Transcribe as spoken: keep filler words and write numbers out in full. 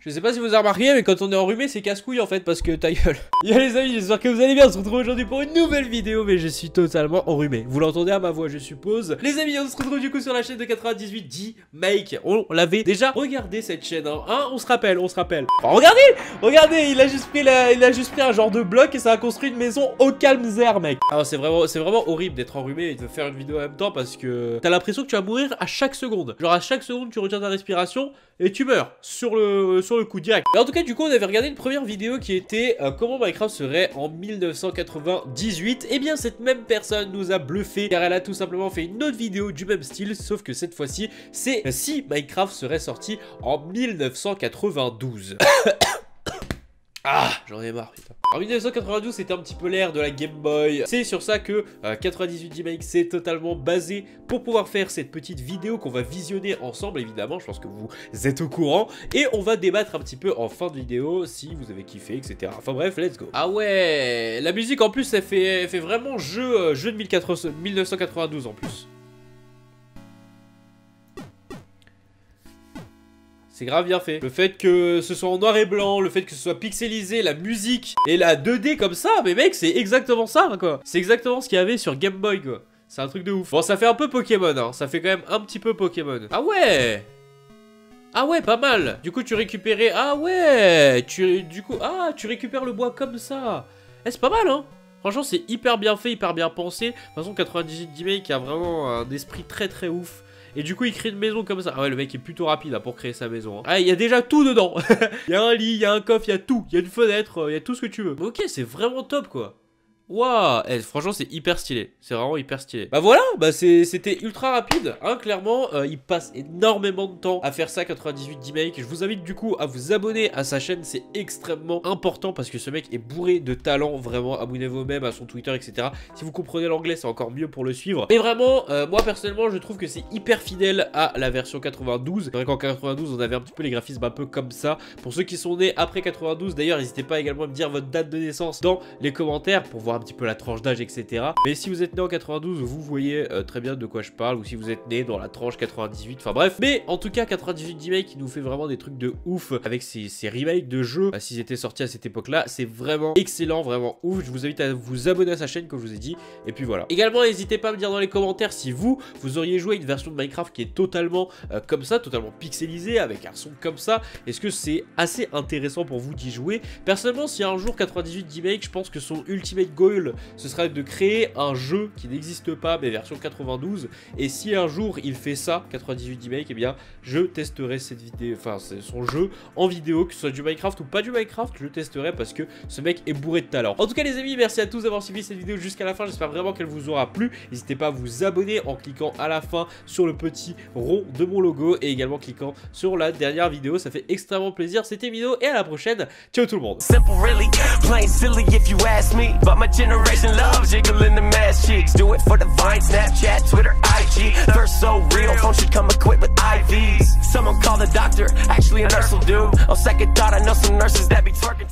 Je sais pas si vous avez remarqué, mais quand on est enrhumé, c'est casse-couille en fait, parce que ta gueule. Yo les amis, j'espère que vous allez bien, on se retrouve aujourd'hui pour une nouvelle vidéo, mais je suis totalement enrhumé. Vous l'entendez à ma voix, je suppose. Les amis, on se retrouve du coup sur la chaîne de quatre-vingt-dix-huit D E Make. On l'avait déjà regardé cette chaîne, hein, hein on se rappelle, on se rappelle. Enfin, regardez, regardez, il a juste pris la... il a juste pris un genre de bloc et ça a construit une maison au calme zère, mec. Alors c'est vraiment, c'est vraiment horrible d'être enrhumé et de faire une vidéo en même temps parce que t'as l'impression que tu vas mourir à chaque seconde. Genre à chaque seconde, tu retiens ta respiration et tu meurs sur le, sur le coup direct. Et en tout cas, du coup, on avait regardé une première vidéo qui était euh, comment Minecraft serait en mille neuf cent quatre-vingt-dix-huit. Et bien, cette même personne nous a bluffé car elle a tout simplement fait une autre vidéo du même style, sauf que cette fois-ci, c'est euh, si Minecraft serait sorti en mille neuf cent quatre-vingt-douze. Ah, j'en ai marre, putain. En mille neuf cent quatre-vingt-douze, c'était un petit peu l'ère de la Game Boy. C'est sur ça que euh, quatre-vingt-dix-huit D E Make s'est totalement basé pour pouvoir faire cette petite vidéo qu'on va visionner ensemble, évidemment. Je pense que vous êtes au courant. Et on va débattre un petit peu en fin de vidéo si vous avez kiffé, et cetera. Enfin bref, let's go. Ah ouais, la musique en plus, elle fait, elle fait vraiment jeu, euh, jeu de mille neuf cent quatre-vingt-douze en plus. C'est grave bien fait. Le fait que ce soit en noir et blanc, le fait que ce soit pixelisé, la musique et la deux D comme ça, mais mec, c'est exactement ça, quoi. C'est exactement ce qu'il y avait sur Game Boy, quoi. C'est un truc de ouf. Bon, ça fait un peu Pokémon, hein. Ça fait quand même un petit peu Pokémon. Ah ouais! Ah ouais, pas mal. Du coup, tu récupérais... Ah ouais! Tu... Du coup... Ah, tu récupères le bois comme ça. Eh, c'est pas mal, hein. Franchement, c'est hyper bien fait, hyper bien pensé. De toute façon, quatre-vingt-dix-huit D E Make a vraiment un esprit très très ouf. Et du coup il crée une maison comme ça. Ah ouais, le mec est plutôt rapide hein, pour créer sa maison hein. Ah il y a déjà tout dedans. Il y a un lit, il y a un coffre, il y a tout. Il y a une fenêtre, il y a tout ce que tu veux. Mais ok, c'est vraiment top quoi. Waouh, eh, franchement c'est hyper stylé. C'est vraiment hyper stylé. Bah voilà, bah c'était ultra rapide hein, clairement euh, il passe énormément de temps à faire ça, quatre-vingt-dix-huit D E Make. Je vous invite du coup à vous abonner à sa chaîne. C'est extrêmement important parce que ce mec est bourré de talent. Vraiment, abonnez-vous même à son Twitter, et cetera. Si vous comprenez l'anglais, c'est encore mieux pour le suivre. Mais vraiment, euh, moi personnellement je trouve que c'est hyper fidèle à la version quatre-vingt-douze. C'est vrai qu'en quatre-vingt-douze on avait un petit peu les graphismes un peu comme ça. Pour ceux qui sont nés après quatre-vingt-douze, d'ailleurs n'hésitez pas également à me dire votre date de naissance dans les commentaires pour voir un petit peu la tranche d'âge, etc. Mais si vous êtes né en quatre-vingt-douze, vous voyez euh, très bien de quoi je parle, ou si vous êtes né dans la tranche quatre-vingt-dix-huit, enfin bref. Mais en tout cas, quatre-vingt-dix-huit D E Make qui nous fait vraiment des trucs de ouf avec ses, ses remakes de jeux. euh, s'ils étaient sortis à cette époque là, c'est vraiment excellent, vraiment ouf. Je vous invite à vous abonner à sa chaîne comme je vous ai dit, et puis voilà. Également n'hésitez pas à me dire dans les commentaires si vous vous auriez joué une version de Minecraft qui est totalement euh, comme ça, totalement pixelisée avec un son comme ça. Est-ce que c'est assez intéressant pour vous d'y jouer? Personnellement, si un jour quatre-vingt-dix-huit D E Make, je pense que son ultimate goal, ce serait de créer un jeu qui n'existe pas mais version quatre-vingt-douze. Et si un jour il fait ça, quatre-vingt-dix-huit D E Make, et eh bien je testerai cette vidéo, enfin son jeu en vidéo, que ce soit du Minecraft ou pas du Minecraft, je le testerai parce que ce mec est bourré de talent. En tout cas les amis, merci à tous d'avoir suivi cette vidéo jusqu'à la fin. J'espère vraiment qu'elle vous aura plu. N'hésitez pas à vous abonner en cliquant à la fin sur le petit rond de mon logo et également cliquant sur la dernière vidéo. Ça fait extrêmement plaisir. C'était Mino et à la prochaine. Ciao tout le monde. Generation loves jiggling the mass chicks. Do it for the Vine, Snapchat, Twitter, I G. Thirst so real, phone should come equipped with I Vs. Someone call the doctor, actually a nurse will do. On second thought, I know some nurses that be twerking.